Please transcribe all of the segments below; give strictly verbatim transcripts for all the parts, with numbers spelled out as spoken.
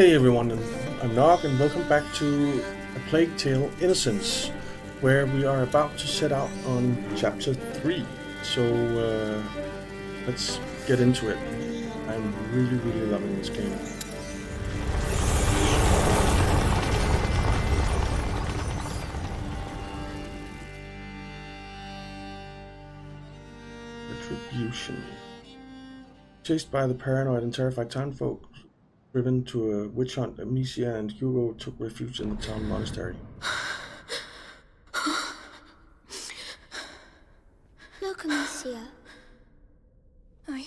Hey everyone, I'm Nog and welcome back to A Plague Tale: Innocence, where we are about to set out on chapter three. So uh, let's get into it. I'm really, really loving this game. Retribution. Chased by the paranoid and terrified townfolk, driven to a witch hunt, Amicia and Hugo took refuge in the town monastery. Look, Amicia. I...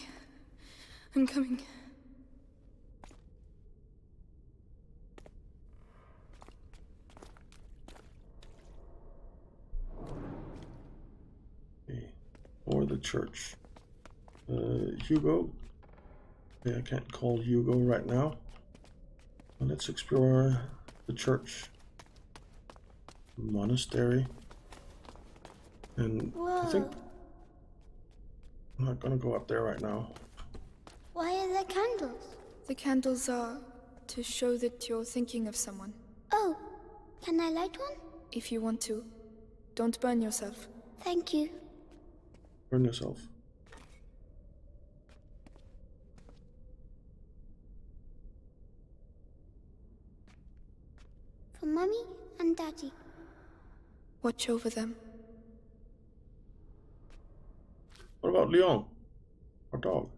I'm coming. Okay. Or the church. Uh, Hugo. I can't call Hugo right now. Let's explore the church, monastery, and Whoa. I think I'm not gonna go up there right now. Why are there candles? The candles are to show that you're thinking of someone. Oh, can I light one? If you want to. Don't burn yourself. Thank you. Burn yourself. Mummy and Daddy. Watch over them. What about Leon? Our dog.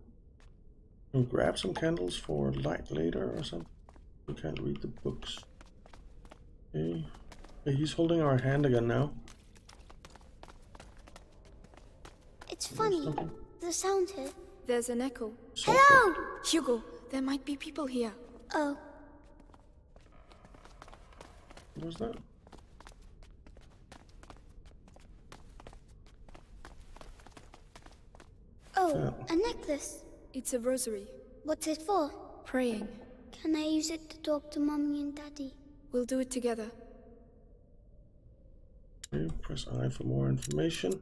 We'll grab some candles for light later or something. We can't read the books. Okay. Okay, he's holding our hand again now. It's Is funny. The sound here. There's an echo. Something. Hello! Hugo, there might be people here. Oh. What was that? Oh, yeah. A necklace. It's a rosary. What's it for? Praying. Can I use it to talk to Mommy and Daddy? We'll do it together. Okay, press I for more information.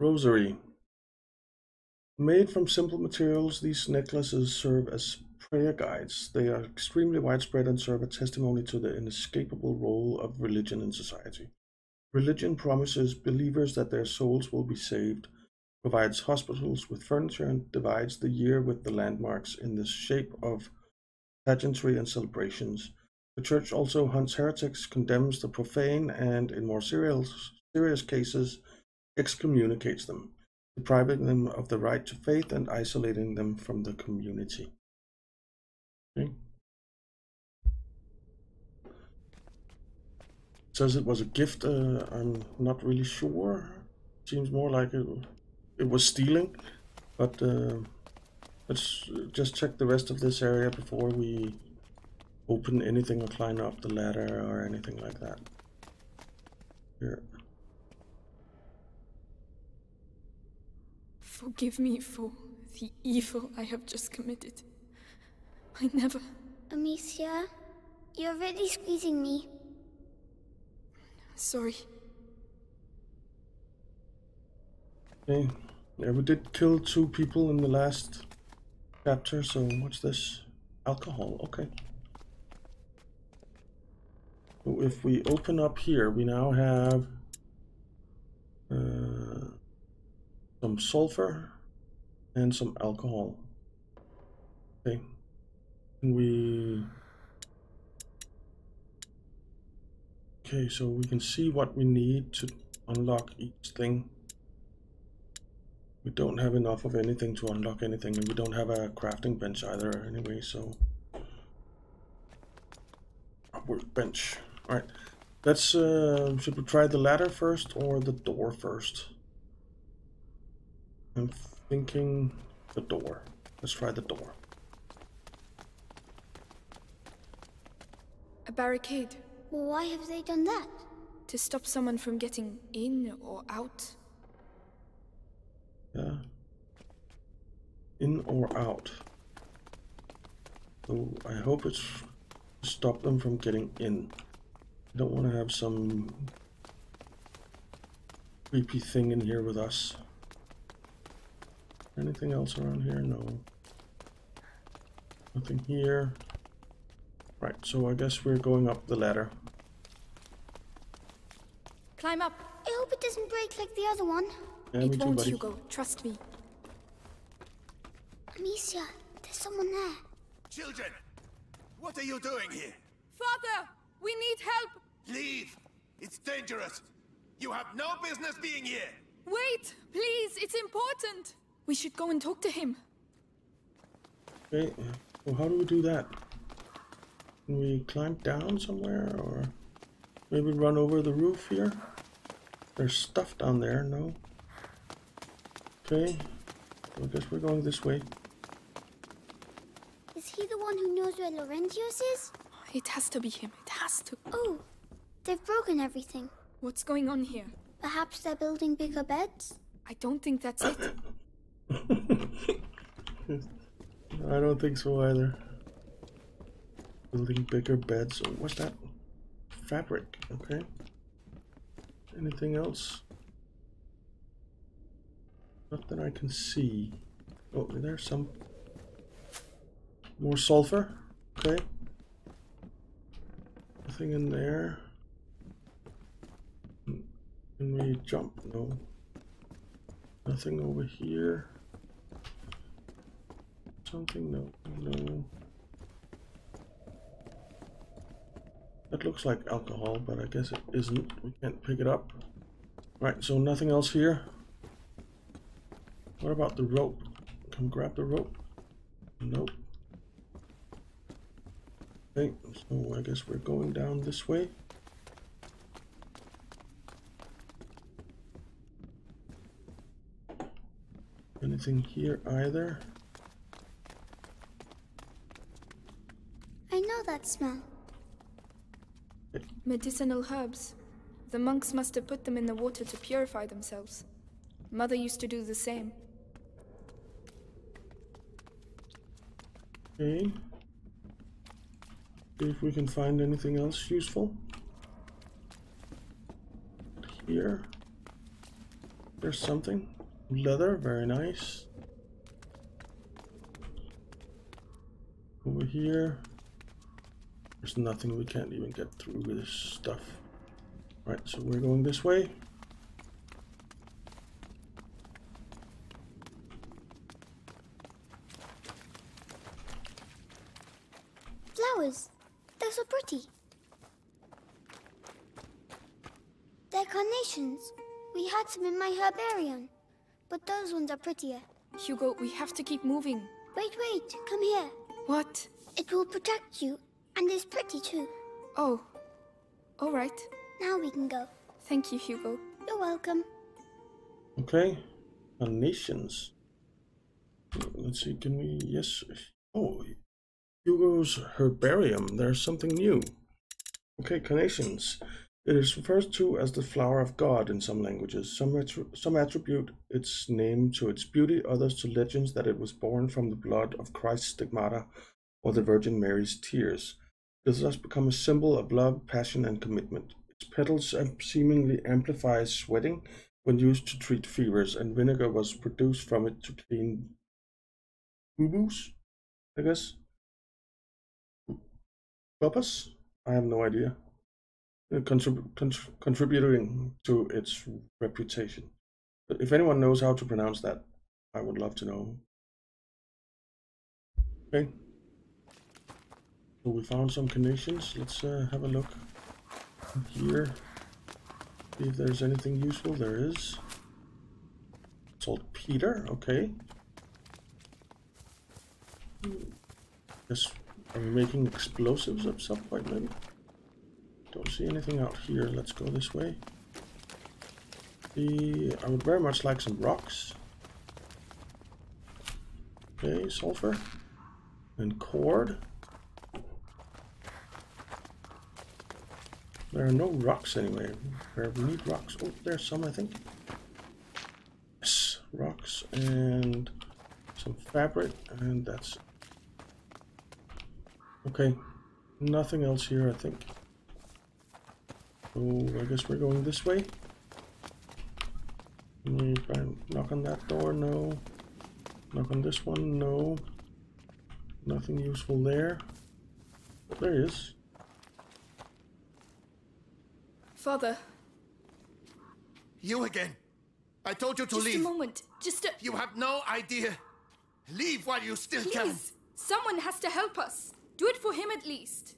Rosary. Made from simple materials, these necklaces serve as prayer guides. They are extremely widespread and serve a testimony to the inescapable role of religion in society. Religion promises believers that their souls will be saved, provides hospitals with furniture, and divides the year with the landmarks in the shape of pageantry and celebrations. The church also hunts heretics, condemns the profane, and in more serious, serious cases, excommunicates them, depriving them of the right to faith and isolating them from the community. Okay. It says it was a gift. Uh, I'm not really sure. Seems more like it, it was stealing. But uh, let's just check the rest of this area before we open anything or climb up the ladder or anything like that. Here. Forgive me for the evil I have just committed. I never... Amicia, you're really squeezing me. Sorry. Okay. Yeah, we did kill two people in the last chapter, so what's this? Alcohol, okay. So if we open up here, we now have... Uh, some sulfur and some alcohol. Okay. We okay, so we can see what we need to unlock each thing. We don't have enough of anything to unlock anything, and we don't have a crafting bench either anyway, so a workbench. All right, let's uh, should we try the ladder first or the door first? I'm thinking the door. Let's try the door. A barricade. Why have they done that? To stop someone from getting in or out. Yeah. In or out. So I hope it's to stop them from getting in. I don't want to have some creepy thing in here with us. Anything else around here? No. Nothing here. Right, so I guess we're going up the ladder. Climb up. I hope it doesn't break like the other one. Yeah, it won't, buddy. Hugo. Trust me. Amicia, there's someone there. Children, what are you doing here? Father, we need help. Leave. It's dangerous. You have no business being here. Wait, please. It's important. We should go and talk to him. Okay. Well, how do we do that? Can we climb down somewhere, or maybe run over the roof here? There's stuff down there. No. Okay. I guess we're going this way. Is he the one who knows where Laurentius is? It has to be him. It has to. Oh, they've broken everything. What's going on here? Perhaps they're building bigger beds? I don't think that's it. I don't think so either. Building bigger beds. Oh, what's that? Fabric. Okay. Anything else? Not that I can see. Oh, there's some more sulfur. Okay. Nothing in there. Can we jump? No. Nothing over here. Something? No. No. That looks like alcohol, but I guess it isn't. We can't pick it up. Right, so nothing else here. What about the rope? Come grab the rope. Nope. Okay, so I guess we're going down this way. Anything here either? I know that smell. Okay. Medicinal herbs. The monks must have put them in the water to purify themselves. Mother used to do the same. Okay. See if we can find anything else useful. Here. There's something. Leather, very nice. Over here. There's nothing, we can't even get through with this stuff. Right, so we're going this way. Flowers. They're so pretty. They're carnations. We had some in my herbarium. But those ones are prettier. Hugo, we have to keep moving. Wait, wait, come here. What? It will protect you, and it's pretty too. Oh, all right. Now we can go. Thank you, Hugo. You're welcome. Okay, carnations. Let's see, can we, yes. Oh, Hugo's herbarium, there's something new. Okay, carnations. It is referred to as the flower of God in some languages. Some, some attribute its name to its beauty, others to legends that it was born from the blood of Christ's stigmata or the Virgin Mary's tears. It has thus become a symbol of love, passion, and commitment. Its petals seemingly amplify sweating when used to treat fevers, and vinegar was produced from it to clean boo-boos, I guess. Papas? I have no idea. Contrib contrib contributing to its reputation. But if anyone knows how to pronounce that, I would love to know. Okay. So we found some carnations. Let's uh, have a look here. See if there's anything useful. There is. Saltpeter. Okay. Yes, are we making explosives of some point, maybe? Don't see anything out here. Let's go this way. The, I would very much like some rocks. Okay, sulfur. And cord. There are no rocks anyway. Where we need rocks. Oh, there's some, I think. Yes, rocks and some fabric. And that's... Okay, nothing else here, I think. Oh, I guess we're going this way. Can we try and knock on that door? No. Knock on this one? No. Nothing useful there. There he is. Father. You again. I told you to just leave. Just a moment. Just a... You have no idea. Leave while you still Please. can. Please. Someone has to help us. Do it for him at least.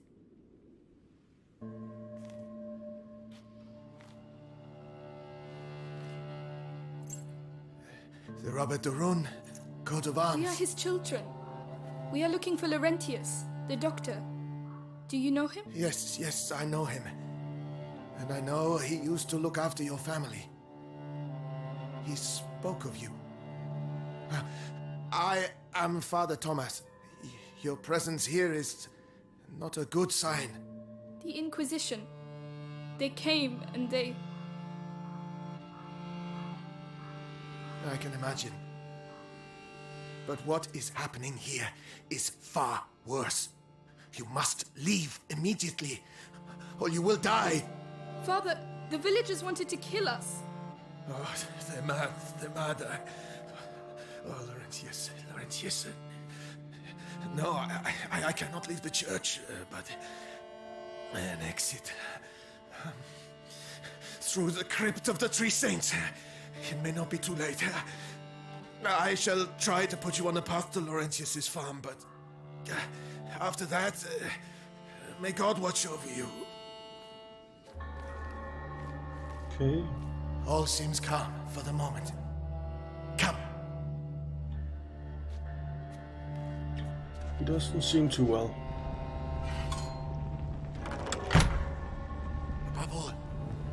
The Robert Durun coat of arms. We are his children. We are looking for Laurentius, the doctor. Do you know him? Yes, yes, I know him. And I know he used to look after your family. He spoke of you. Uh, I am Father Thomas. Your presence here is not a good sign. The Inquisition. They came and they... I can imagine. But what is happening here is far worse. You must leave immediately, or you will die. Father, the villagers wanted to kill us. Oh, they're mad, they're mad. Oh, Laurentius, Laurentius. No, I, I, I cannot leave the church, uh, but an exit. Um, through the crypt of the Three Saints. It may not be too late. I shall try to put you on the path to Laurentius's farm, but after that, uh, may God watch over you. Okay. All seems calm for the moment. Come. He doesn't seem too well. Above all,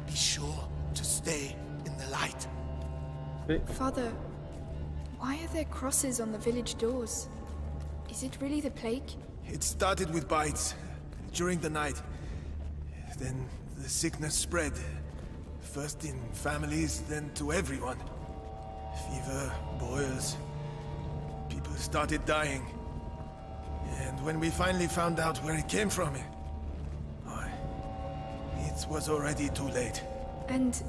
be sure to stay in the light. Father, why are there crosses on the village doors? Is it really the plague? It started with bites during the night. Then the sickness spread. First in families, then to everyone. Fever, boils. People started dying. And when we finally found out where it came from, it was already too late. And...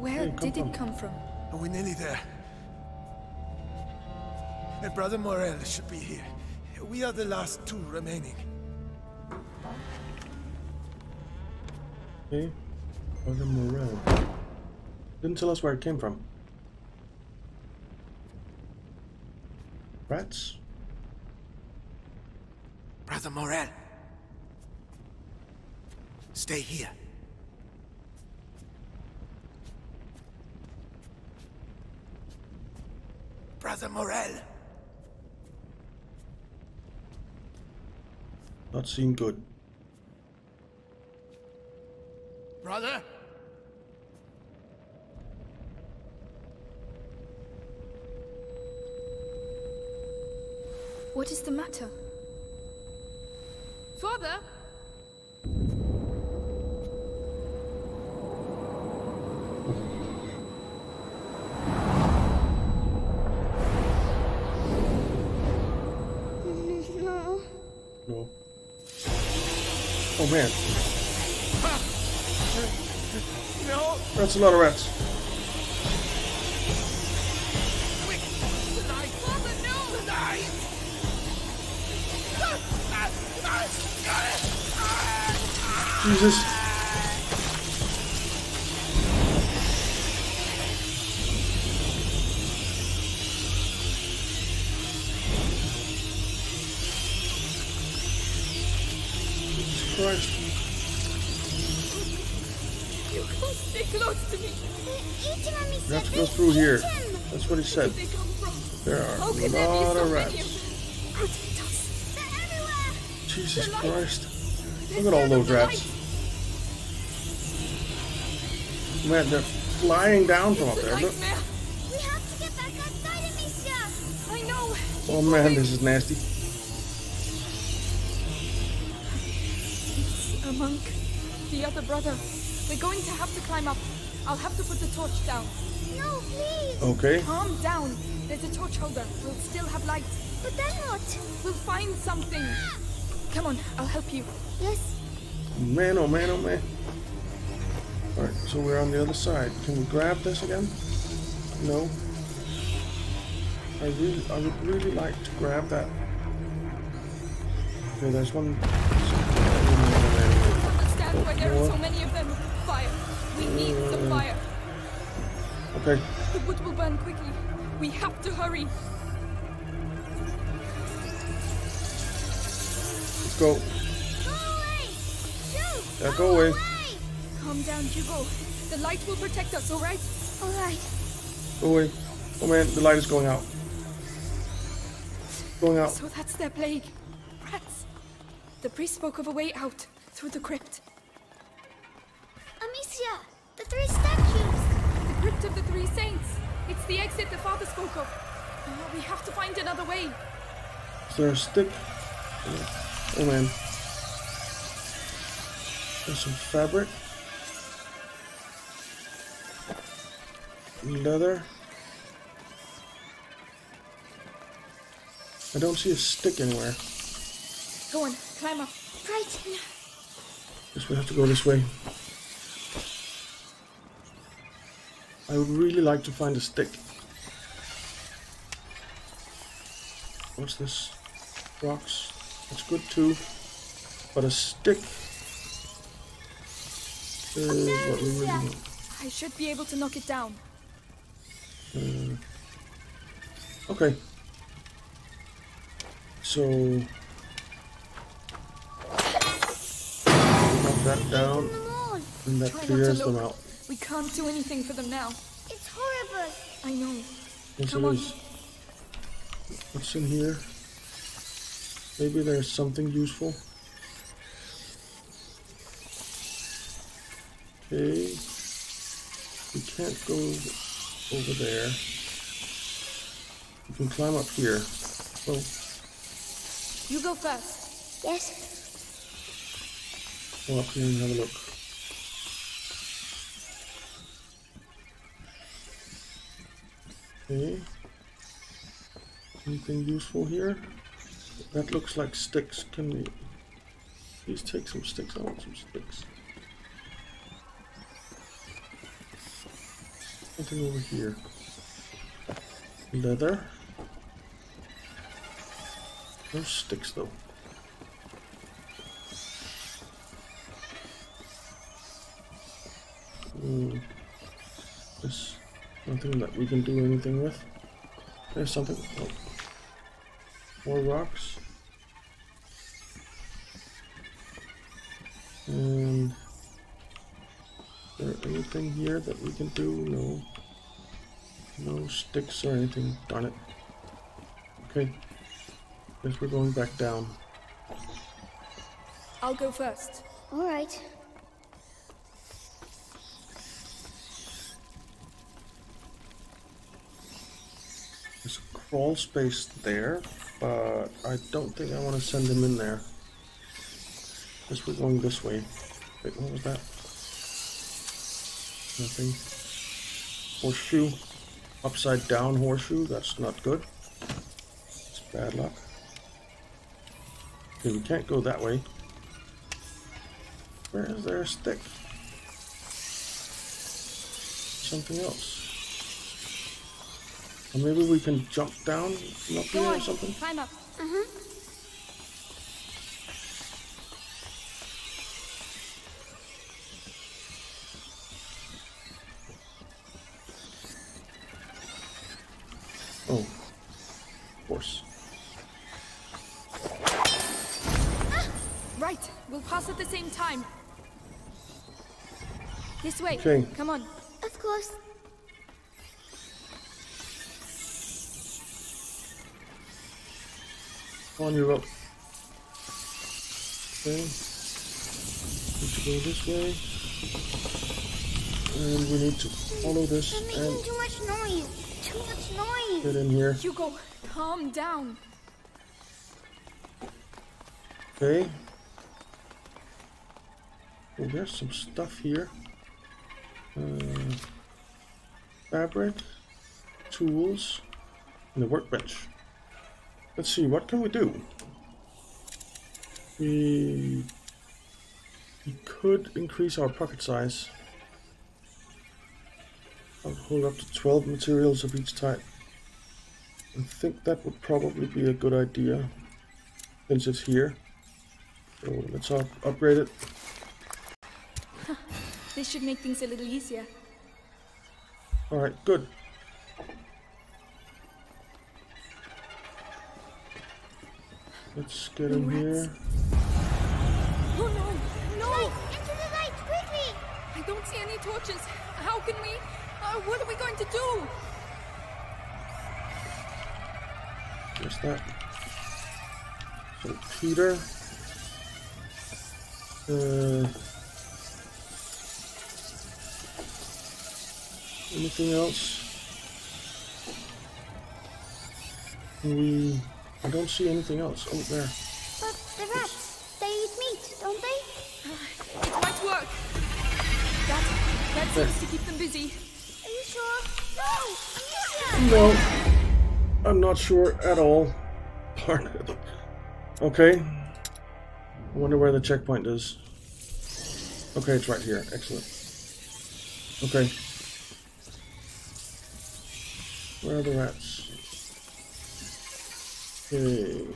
Where did it come from? Oh, we're nearly there. And Brother Morel should be here. We are the last two remaining. Okay. Brother Morel. Didn't tell us where it came from. Rats? Brother Morel. Stay here. Brother Morel. Not seem good. Brother? What is the matter? Father? Oh man. No. That's a lot of rats. Quick! The knife! Father, no! The knife! Jesus. Jesus Christ. We have to go through here. That's what he said. There are a lot of rats. Jesus Christ. Look at all those rats. Man, they're flying down from up there. Look. Oh man, this is nasty. It's a monk. The other brother. We're going to have to climb up. I'll have to put the torch down. No, please! Okay. Calm down. There's a torch holder. We'll still have light. But then what? We'll find something. Ah! Come on, I'll help you. Yes. Man, oh man, oh man. Alright, so we're on the other side. Can we grab this again? No. I, really, I would really like to grab that. Okay, there's one. Stand where there are so many of them. Fire. We need some fire. Okay. The wood will burn quickly. We have to hurry. Let's go. Go away. Yeah, go away. Calm down, Hugo. The light will protect us, alright? Alright. Go away. Oh man, the light is going out. Going out. So that's their plague. Rats. The priest spoke of a way out through the crypt. Amicia! The three statues! The crypt of the three saints! It's the exit the father spoke of. Oh, we have to find another way. Is there a stick? Oh man. There's some fabric. Leather. I don't see a stick anywhere. Go on, climb up. Right. Guess we have to go this way. I would really like to find a stick. What's this? Rocks. That's good too. But a stick is what we really need. I should be able to knock it down. Uh, okay. So knock that down, and that clears them out. We can't do anything for them now. It's horrible. I know. Yes, Come it on. is. What's in here? Maybe there's something useful. Okay. We can't go over there. We can climb up here. Oh. You go first. Yes. Go up here and have a look. Okay. Anything useful here? That looks like sticks. Can we please take some sticks? I want some sticks. Something over here. Leather. No sticks though. Mm. There's nothing that we can do anything with. There's something. Oh. More rocks. And is there anything here that we can do? No. No sticks or anything. Darn it. Okay. Guess we're going back down. I'll go first. Alright. There's a crawl space there, but I don't think I want to send him in there. Guess we're going this way. Wait, what was that? Nothing. Horseshoe. Upside down horseshoe. That's not good. It's bad luck. Okay, we can't go that way. Where is there a stick? Something else. Or maybe we can jump down from up here or something? Climb up. Uh-huh. Oh, of course. Ah, right, we'll pass at the same time. This way, okay. Come on. Of course. Come on, you're up. Okay. Let's go this way. And we need to follow this. You're making and too much noise. Too much noise. Get in here. Hugo, calm down. Okay. Oh, there's some stuff here. Uh, fabric, tools, and a workbench. Let's see, what can we do? We, we could increase our pocket size. I'll hold up to twelve materials of each type. I think that would probably be a good idea, since it's here. So let's up upgrade it. Huh. This should make things a little easier. Alright, good. Let's get in here. Oh no! No! Light, into the light, quickly! I don't see any torches. How can we? Uh, what are we going to do? Just that. So Peter. Uh, anything else? We. I don't see anything else. Oh, there. But the rats, they eat meat, don't they? Uh, it might work. That, that seems to keep them busy. Are you sure? No! Amicia! No, I'm not sure at all. Darn it. Okay. I wonder where the checkpoint is. Okay, it's right here. Excellent. Okay. Where are the rats? Okay.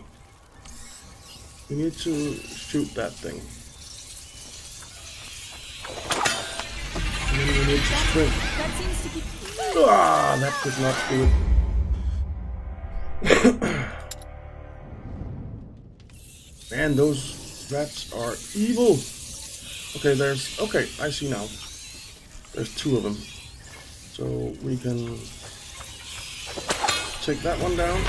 We need to shoot that thing. And then we need to sprint. Ah, that did not do it. Man, those rats are evil. Okay, there's. Okay, I see now. There's two of them. So we can take that one down.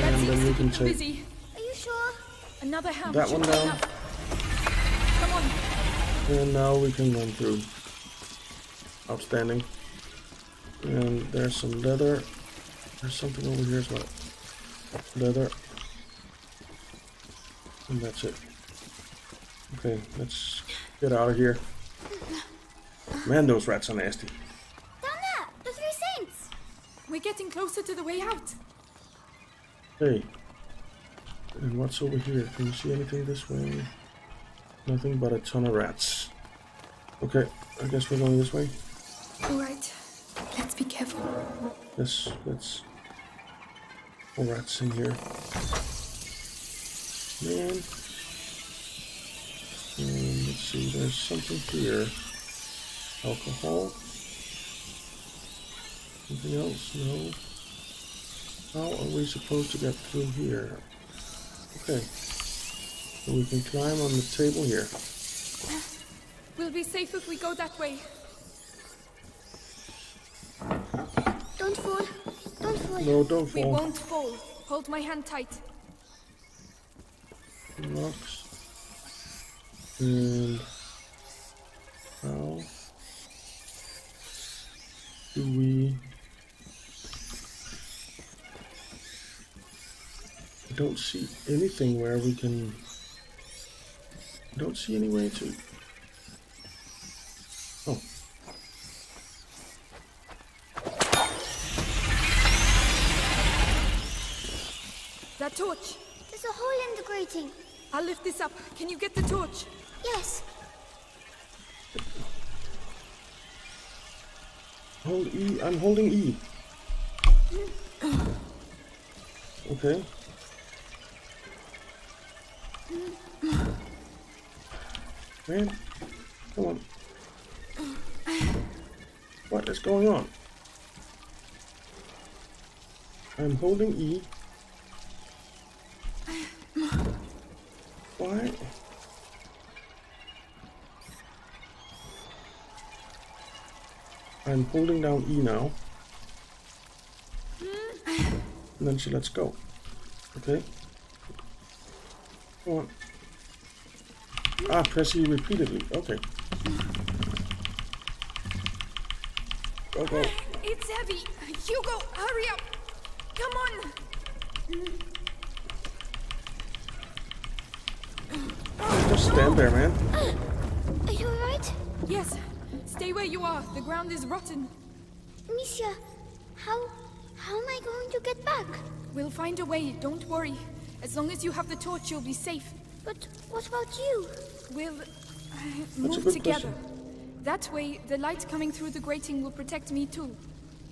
And then we can take busy. Are you sure? Another house that one down. Come on. And now we can run through. Outstanding. And there's some leather. There's something over here as well. Leather. And that's it. Okay, let's get out of here. Man, those rats are nasty. Down there, the three saints. We're getting closer to the way out. Hey, and what's over here? Can you see anything this way? Nothing but a ton of rats. Okay, I guess we're going this way. Alright, let's be careful. Yes, let's... Oh, rats in here. Man. And let's see, there's something here. Alcohol. Anything else? No. How are we supposed to get through here? Okay. So we can climb on the table here. We'll be safe if we go that way. Don't fall. Don't fall. No, don't fall. We won't fall. Hold my hand tight. Locks. And how do we... don't see anything where we can... don't see any way to... Oh. That torch! There's a hole in the grating. I'll lift this up. Can you get the torch? Yes. Hold E. I'm holding E. Okay. Man, come on. What is going on? I'm holding E. Why? I'm holding down E now. And then she lets go. Okay. Come on. Ah, press E repeatedly. Okay. Go, go. It's heavy. Hugo, hurry up. Come on. Just stand there, man. Are you alright? Yes. Stay where you are. The ground is rotten. Amicia, how, how am I going to get back? We'll find a way. Don't worry. As long as you have the torch, you'll be safe. But what about you? We'll uh, move together. Question. That way, the light coming through the grating will protect me too.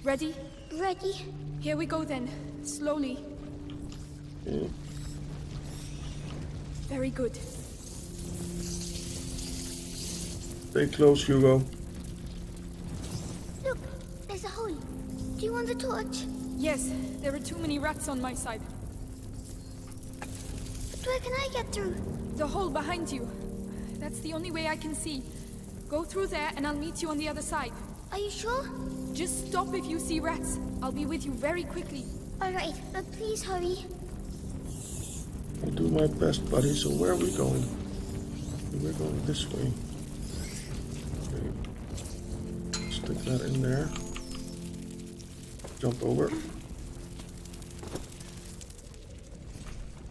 Ready? Ready. Here we go then. Slowly. Mm. Very good. Stay close, Hugo. Look, there's a hole. Do you want the torch? Yes, there are too many rats on my side. But where can I get through? The hole behind you. That's the only way I can see. Go through there and I'll meet you on the other side. Are you sure? Just stop if you see rats. I'll be with you very quickly. Alright, but please hurry. I'll do my best, buddy. So where are we going? We're going this way. Okay. Stick that in there. Jump over.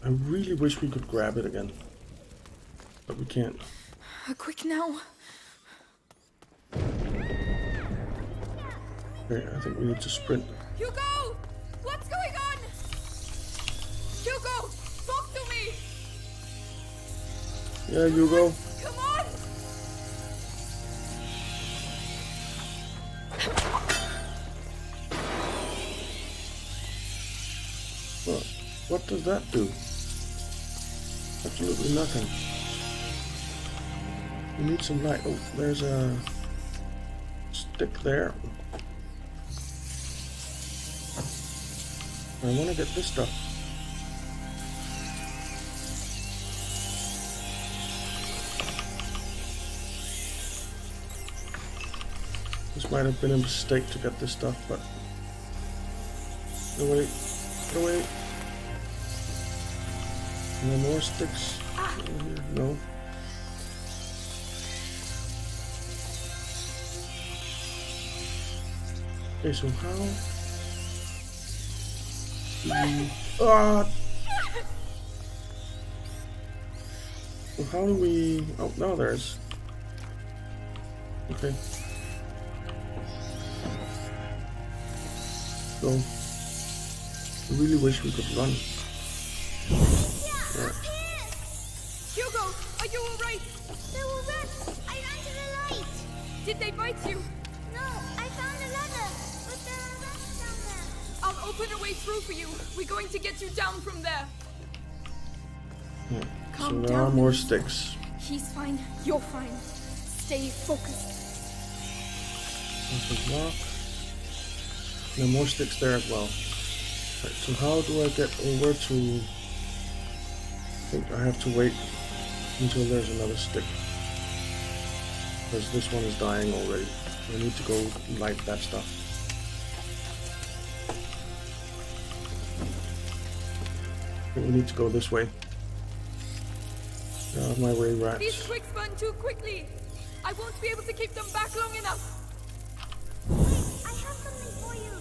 I really wish we could grab it again. But we can't. Uh, quick now. Okay, I think we need to sprint. Hugo! What's going on? Hugo! Talk to me! Yeah, Hugo. Come on! Well, what does that do? Absolutely nothing. We need some light. Oh, there's a stick there. I want to get this stuff. This might have been a mistake to get this stuff, but... Get away. Get away. No more sticks. No. Okay, so how... Mm. Ah. So how do we... Oh, no, there's... Okay. So... I really wish we could run. Yeah, right. Hugo, are you alright? There were rats. I ran to the light. Did they bite you? No, I found a ladder. But there are rats down there. I'll open a way through for you. We're going to get you down from there. Yeah. So there down. Are more sticks. He's fine. You're fine. Stay focused. There's a lock. There are more sticks there as well. Right, so how do I get over to... I think I have to wait until there's another stick. Because this one is dying already. I need to go light that stuff. I think we need to go this way. Get out of my way, rats. These twigs burn too quickly. I won't be able to keep them back long enough. I have something for you.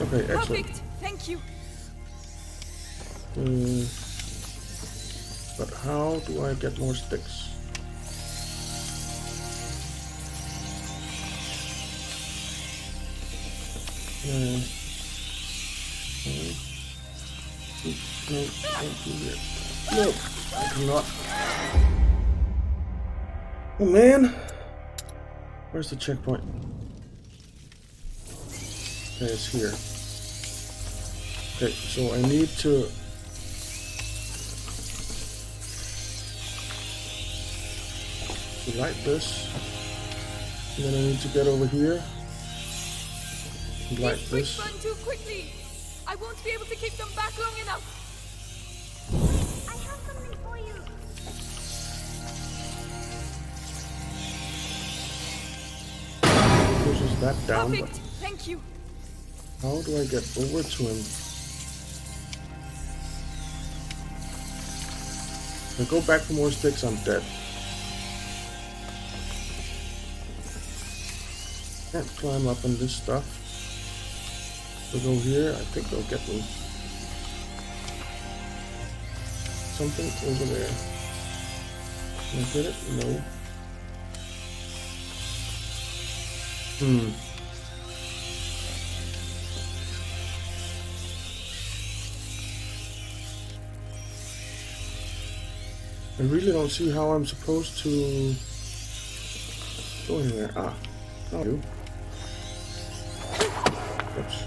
Okay, excellent. Perfect. Thank you. Um, but how do I get more sticks? Yeah. Okay. No, don't do that. No, I cannot. Oh man, where's the checkpoint? Okay, it's here. Okay, so I need to... light this. And then I need to get over here. Light this. Run too quickly. I won't be able to keep them back long enough. I have something for you. Pushes that down. Perfect. Thank you. How do I get over to him? If I go back for more sticks, I'm dead. Can't climb up on this stuff. If I go here, I think they'll get me. Something over there. Can I get it? No. Hmm. I really don't see how I'm supposed to go in there. Ah, I do. Oops.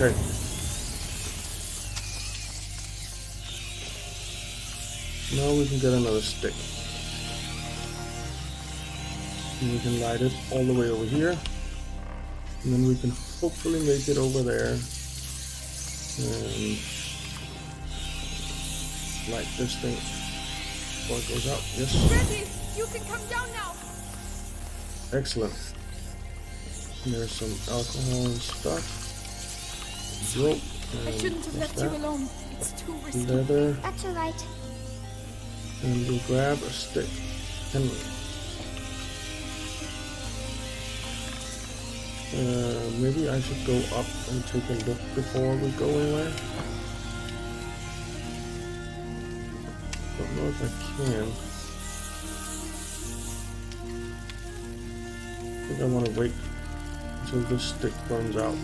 Okay. Now we can get another stick. And we can light it all the way over here. And then we can hopefully make it over there. And light this thing before it goes out. Yes. Ready. You can come down now. Excellent. There's some alcohol and stuff. Rope. I shouldn't have left you alone. It's too risky. Leather. That's alright. And we'll grab a stick. Henry. Uh, maybe I should go up and take a look before we go anywhere. Don't know if I can. I think I want to wait until this stick burns out.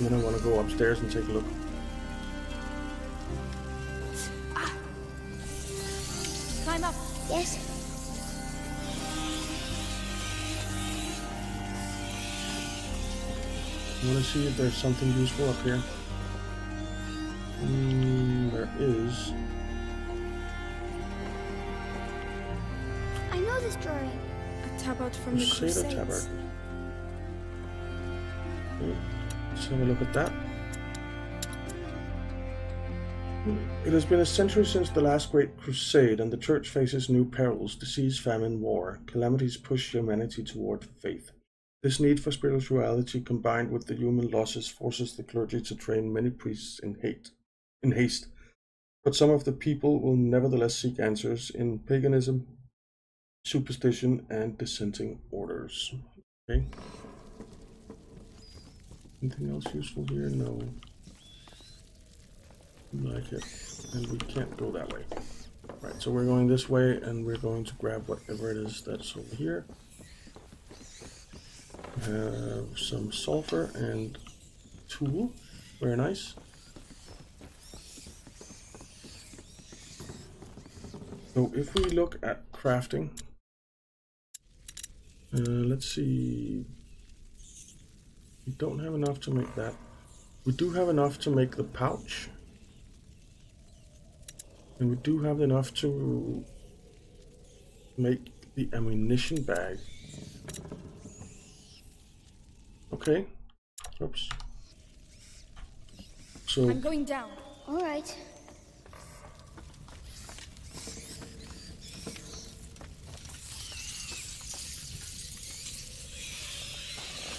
And then I want to go upstairs and take a look. Climb up. Yes. I want to see if there's something useful up here. Mm, there is. I know this drawing. A tabard from the Crusades. Crusader tabard. Okay. Let's have a look at that. It has been a century since the last great crusade, and the church faces new perils: disease, famine, war. Calamities push humanity toward faith. This need for spirituality, combined with the human losses, forces the clergy to train many priests in hate, in haste. But some of the people will nevertheless seek answers in paganism, superstition, and dissenting orders. Okay. Anything else useful here? No. Like it, and we can't go that way. Right, so we're going this way, and we're going to grab whatever it is that's over here. Have uh, some sulfur and tool. Very nice. So if we look at crafting, uh, let's see. We don't have enough to make that. We do have enough to make the pouch. And we do have enough to make the ammunition bag. Okay. Oops. So I'm going down. All right.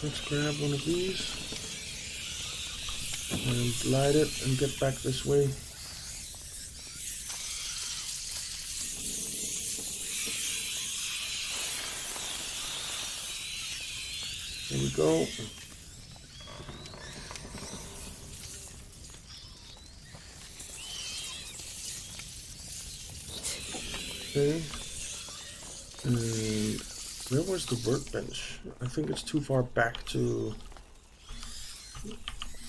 Let's grab one of these and light it and get back this way. Here we go. Okay. And where was the workbench? I think it's too far back to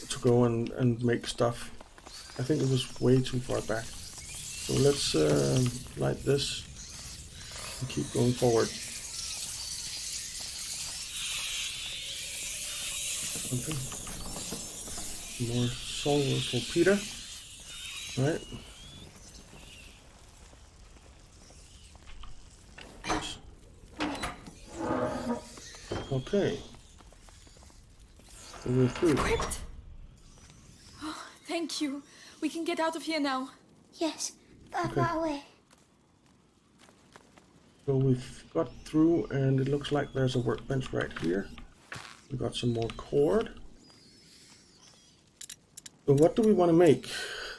to go and and make stuff. I think it was way too far back. So let's uh, light this and keep going forward. Something. More solar for Peter. Right. Okay. So we're through. Equipped. Oh, thank you. We can get out of here now. Yes. Far, okay. Far away. So we've got through, and it looks like there's a workbench right here. We got some more cord. So what do we want to make?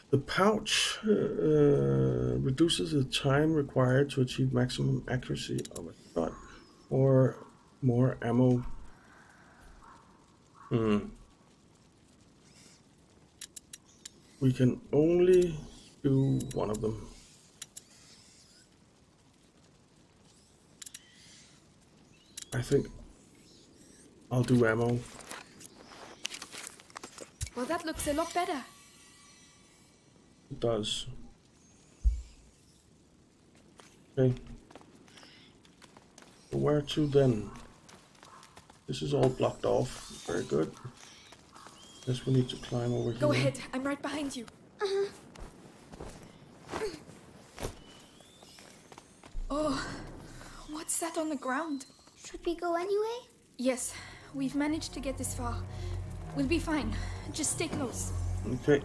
The pouch uh, reduces the time required to achieve maximum accuracy of a shot, or more ammo. Hmm. We can only do one of them. I think I'll do ammo. Well, that looks a lot better. It does. Okay. Where to then? This is all blocked off. Very good. Guess we need to climb over here. Go ahead. I'm right behind you. Uh-huh. Oh, what's that on the ground? Should we go anyway? Yes, we've managed to get this far. We'll be fine. Just stay close. Okay.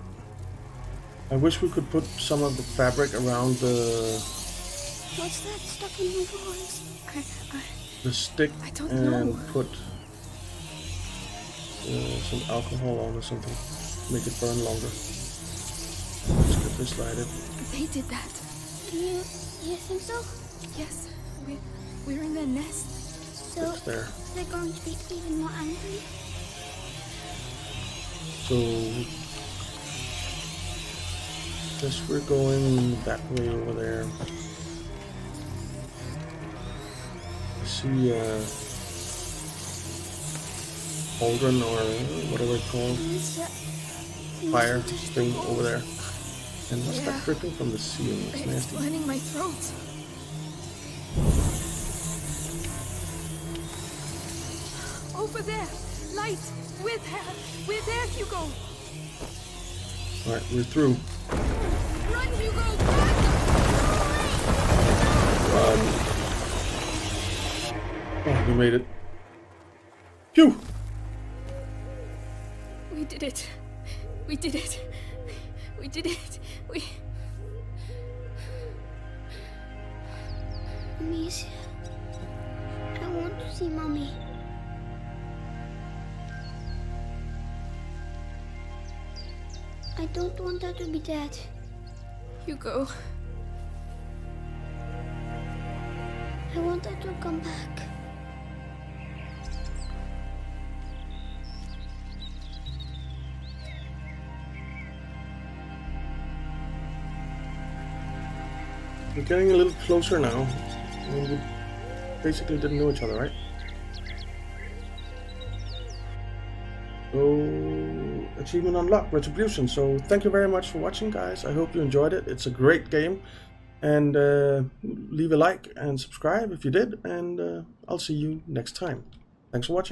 I wish we could put some of the fabric around the... What's that stuck in my voice? I, I, the stick I don't and know. Put uh, some alcohol on or something. Make it burn longer. Let's get this lighted. They did that. You, you think so? Yes. We, we're in their nest. So it's there. They're going to be even more angry? So... I guess we're going that way over there. See, uh, cauldron or whatever it's called, fire thing over there. And what's yeah. that dripping from the ceiling? It's nasty. Burning my throat. Over there, light with her. We're there, Hugo. All right, we're through. Run, Hugo! Run! Run. Oh, we made it. Phew! We did it. We did it. We did it. We... Amicia, I want to see Mommy. I don't want her to be dead. Hugo. I want her to come back. We're getting a little closer now. I mean, we basically didn't know each other, right? So, achievement unlocked, Retribution. So, thank you very much for watching, guys. I hope you enjoyed it. It's a great game. And uh, leave a like and subscribe if you did. And uh, I'll see you next time. Thanks for watching.